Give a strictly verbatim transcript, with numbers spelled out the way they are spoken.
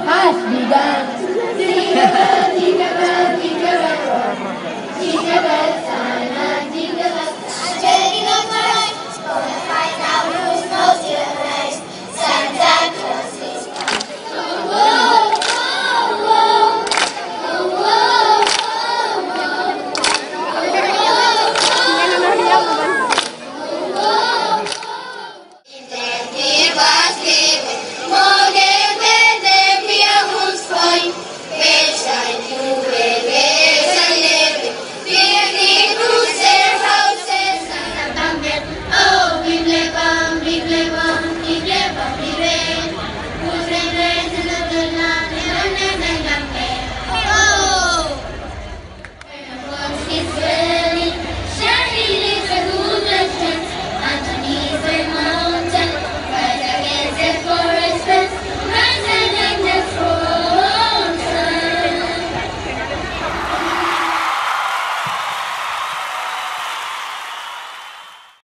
has begun.